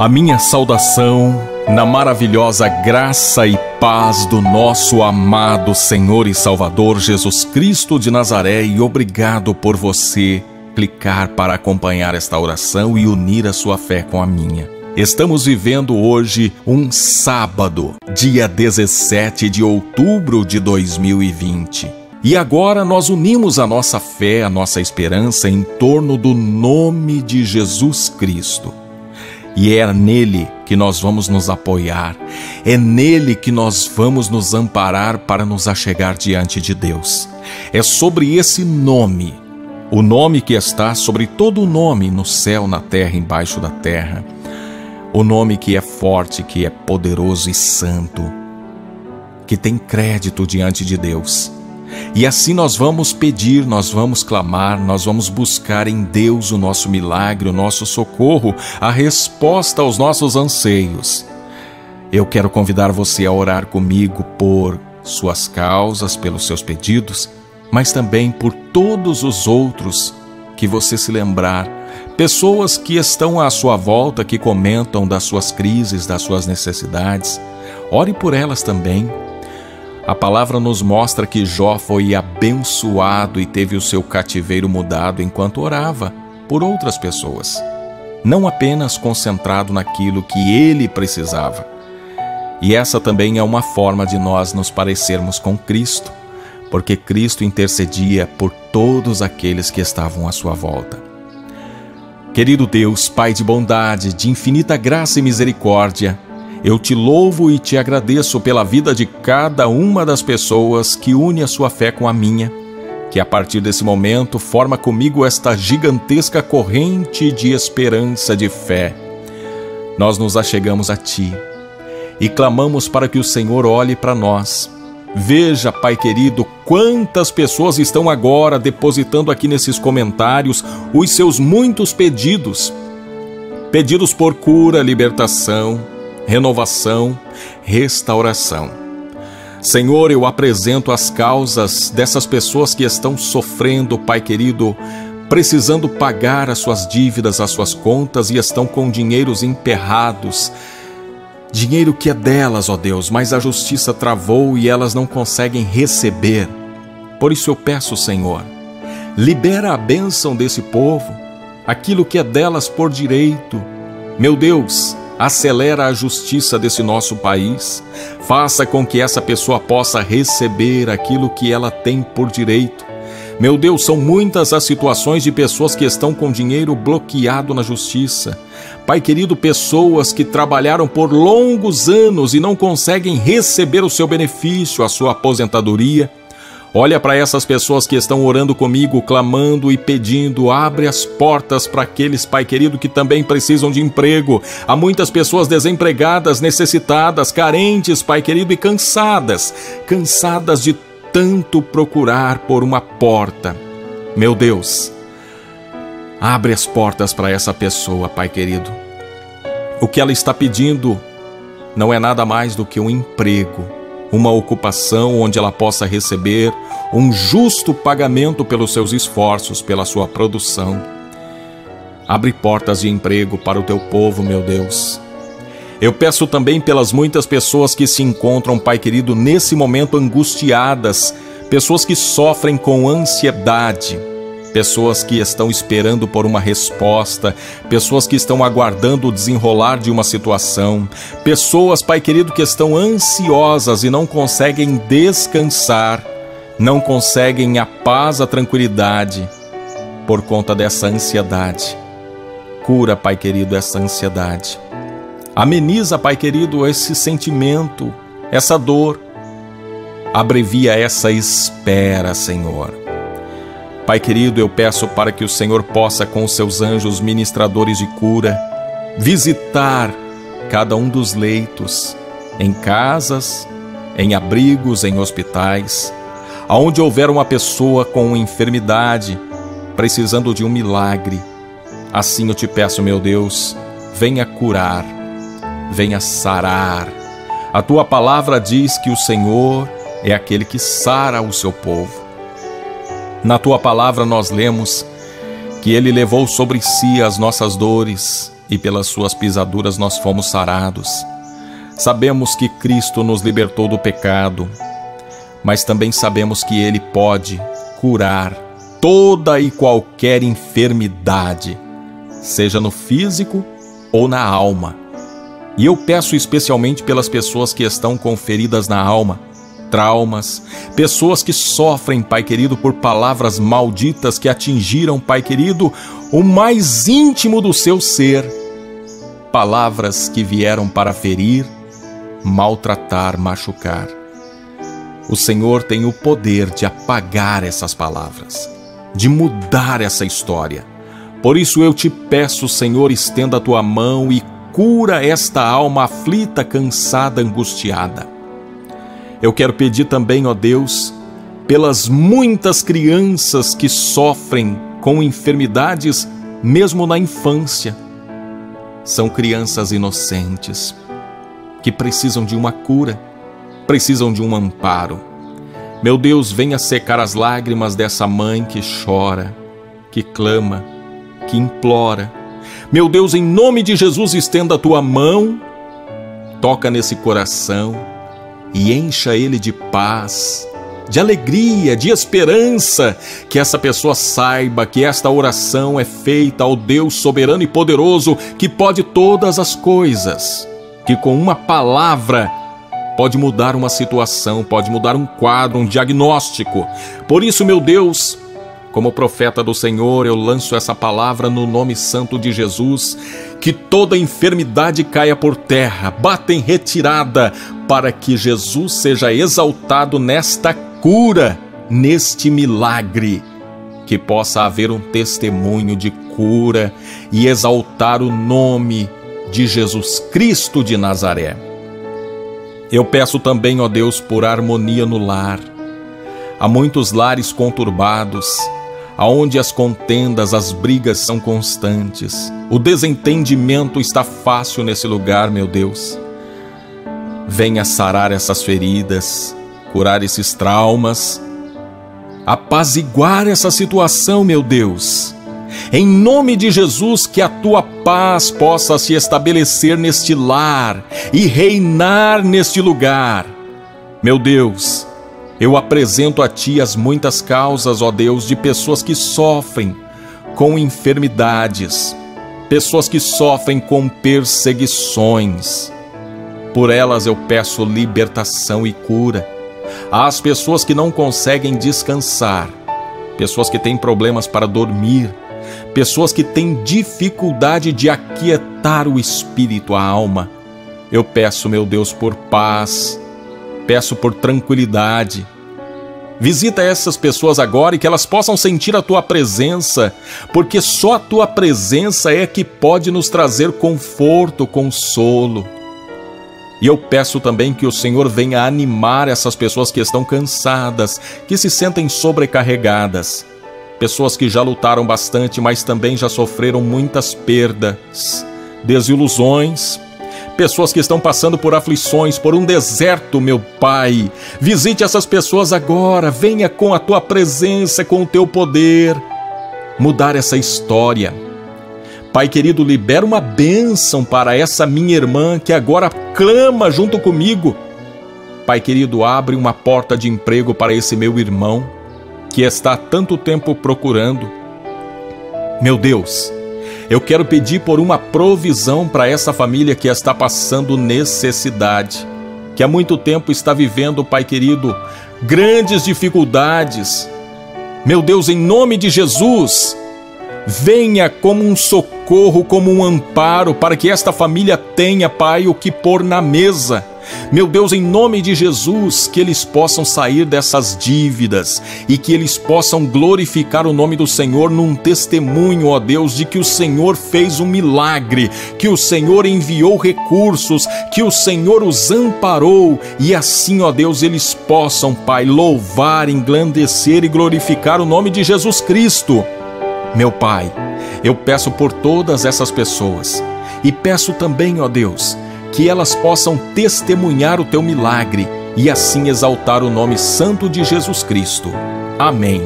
A minha saudação na maravilhosa graça e paz do nosso amado Senhor e Salvador Jesus Cristo de Nazaré, e obrigado por você clicar para acompanhar esta oração e unir a sua fé com a minha. Estamos vivendo hoje um sábado, dia 17 de outubro de 2020. E agora nós unimos a nossa fé, a nossa esperança em torno do nome de Jesus Cristo. E é nele que nós vamos nos apoiar, é nele que nós vamos nos amparar para nos achegar diante de Deus. É sobre esse nome, o nome que está sobre todo nome no céu, na terra, embaixo da terra. O nome que é forte, que é poderoso e santo, que tem crédito diante de Deus. E assim nós vamos pedir, nós vamos clamar, nós vamos buscar em Deus o nosso milagre, o nosso socorro, a resposta aos nossos anseios. Eu quero convidar você a orar comigo por suas causas, pelos seus pedidos, mas também por todos os outros que você se lembrar. Pessoas que estão à sua volta, que comentam das suas crises, das suas necessidades. Ore por elas também. A palavra nos mostra que Jó foi abençoado e teve o seu cativeiro mudado enquanto orava por outras pessoas, não apenas concentrado naquilo que ele precisava. E essa também é uma forma de nós nos parecermos com Cristo, porque Cristo intercedia por todos aqueles que estavam à sua volta. Querido Deus, Pai de bondade, de infinita graça e misericórdia, eu te louvo e te agradeço pela vida de cada uma das pessoas que une a sua fé com a minha, que a partir desse momento forma comigo esta gigantesca corrente de esperança, de fé. Nós nos achegamos a ti e clamamos para que o Senhor olhe para nós. Veja, Pai querido, quantas pessoas estão agora depositando aqui nesses comentários os seus muitos pedidos. Pedidos por cura, libertação, renovação, restauração. Senhor, eu apresento as causas dessas pessoas que estão sofrendo, Pai querido, precisando pagar as suas dívidas, as suas contas, e estão com dinheiros emperrados. Dinheiro que é delas, ó Deus, mas a justiça travou e elas não conseguem receber. Por isso eu peço, Senhor, libera a bênção desse povo, aquilo que é delas por direito. Meu Deus, acelera a justiça desse nosso país. Faça com que essa pessoa possa receber aquilo que ela tem por direito. Meu Deus, são muitas as situações de pessoas que estão com dinheiro bloqueado na justiça. Pai querido, pessoas que trabalharam por longos anos e não conseguem receber o seu benefício, a sua aposentadoria. Olha para essas pessoas que estão orando comigo, clamando e pedindo. Abre as portas para aqueles, Pai querido, que também precisam de emprego. Há muitas pessoas desempregadas, necessitadas, carentes, Pai querido, e cansadas. Cansadas de tanto procurar por uma porta. Meu Deus, abre as portas para essa pessoa, Pai querido. O que ela está pedindo não é nada mais do que um emprego, uma ocupação onde ela possa receber um justo pagamento pelos seus esforços, pela sua produção. Abre portas de emprego para o teu povo, meu Deus. Eu peço também pelas muitas pessoas que se encontram, Pai querido, nesse momento angustiadas, pessoas que sofrem com ansiedade, pessoas que estão esperando por uma resposta, pessoas que estão aguardando o desenrolar de uma situação, pessoas, Pai querido, que estão ansiosas e não conseguem descansar, não conseguem a paz, a tranquilidade por conta dessa ansiedade. Cura, Pai querido, essa ansiedade. Ameniza, Pai querido, esse sentimento, essa dor. Abrevia essa espera, Senhor. Pai querido, eu peço para que o Senhor possa, com os seus anjos ministradores de cura, visitar cada um dos leitos, em casas, em abrigos, em hospitais, aonde houver uma pessoa com enfermidade, precisando de um milagre. Assim eu te peço, meu Deus, venha curar, venha sarar. A tua palavra diz que o Senhor é aquele que sara o seu povo. Na tua palavra nós lemos que ele levou sobre si as nossas dores e pelas suas pisaduras nós fomos sarados. Sabemos que Cristo nos libertou do pecado, mas também sabemos que Ele pode curar toda e qualquer enfermidade, seja no físico ou na alma. E eu peço especialmente pelas pessoas que estão com feridas na alma, traumas, pessoas que sofrem, Pai querido, por palavras malditas que atingiram, Pai querido, o mais íntimo do seu ser. Palavras que vieram para ferir, maltratar, machucar. O Senhor tem o poder de apagar essas palavras, de mudar essa história. Por isso eu te peço, Senhor, estenda a tua mão e cura esta alma aflita, cansada, angustiada. Eu quero pedir também, ó Deus, pelas muitas crianças que sofrem com enfermidades, mesmo na infância. São crianças inocentes, que precisam de uma cura, precisam de um amparo. Meu Deus, venha secar as lágrimas dessa mãe que chora, que clama, que implora. Meu Deus, em nome de Jesus, estenda a tua mão, toca nesse coração e encha ele de paz, de alegria, de esperança. Que essa pessoa saiba que esta oração é feita ao Deus soberano e poderoso, que pode todas as coisas, que com uma palavra pode mudar uma situação, pode mudar um quadro, um diagnóstico. Por isso, meu Deus, como profeta do Senhor, eu lanço essa palavra no nome santo de Jesus, que toda enfermidade caia por terra, bata em retirada, para que Jesus seja exaltado nesta cura, neste milagre, que possa haver um testemunho de cura e exaltar o nome de Jesus Cristo de Nazaré. Eu peço também, ó Deus, por harmonia no lar. Há muitos lares conturbados, aonde as contendas, as brigas são constantes. O desentendimento está fácil nesse lugar, meu Deus. Venha sarar essas feridas, curar esses traumas, apaziguar essa situação, meu Deus. Em nome de Jesus, que a tua paz possa se estabelecer neste lar e reinar neste lugar. Meu Deus, eu apresento a Ti as muitas causas, ó Deus, de pessoas que sofrem com enfermidades, pessoas que sofrem com perseguições. Por elas eu peço libertação e cura. Às pessoas que não conseguem descansar, pessoas que têm problemas para dormir, pessoas que têm dificuldade de aquietar o espírito, a alma. Eu peço, meu Deus, por paz. Peço por tranquilidade. Visita essas pessoas agora e que elas possam sentir a tua presença, porque só a tua presença é que pode nos trazer conforto, consolo. E eu peço também que o Senhor venha animar essas pessoas que estão cansadas, que se sentem sobrecarregadas, pessoas que já lutaram bastante, mas também já sofreram muitas perdas, desilusões, pessoas que estão passando por aflições, por um deserto, meu Pai. Visite essas pessoas agora, venha com a tua presença, com o teu poder, mudar essa história. Pai querido, libera uma bênção para essa minha irmã que agora clama junto comigo. Pai querido, abre uma porta de emprego para esse meu irmão que está há tanto tempo procurando. Meu Deus, eu quero pedir por uma provisão para essa família que está passando necessidade, que há muito tempo está vivendo, Pai querido, grandes dificuldades. Meu Deus, em nome de Jesus, venha como um socorro, como um amparo, para que esta família tenha, Pai, o que pôr na mesa. Meu Deus, em nome de Jesus, que eles possam sair dessas dívidas e que eles possam glorificar o nome do Senhor num testemunho, ó Deus, de que o Senhor fez um milagre, que o Senhor enviou recursos, que o Senhor os amparou, e assim, ó Deus, eles possam, Pai, louvar, engrandecer e glorificar o nome de Jesus Cristo. Meu Pai, eu peço por todas essas pessoas e peço também, ó Deus, que elas possam testemunhar o teu milagre e assim exaltar o nome santo de Jesus Cristo. Amém.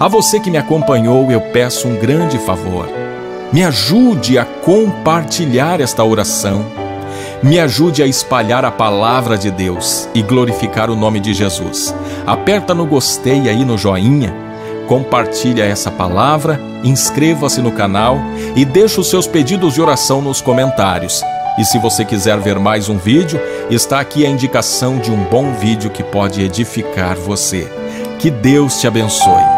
A você que me acompanhou, eu peço um grande favor. Me ajude a compartilhar esta oração. Me ajude a espalhar a palavra de Deus e glorificar o nome de Jesus. Aperta no gostei aí, no joinha, compartilha essa palavra, inscreva-se no canal e deixe os seus pedidos de oração nos comentários. E se você quiser ver mais um vídeo, está aqui a indicação de um bom vídeo que pode edificar você. Que Deus te abençoe.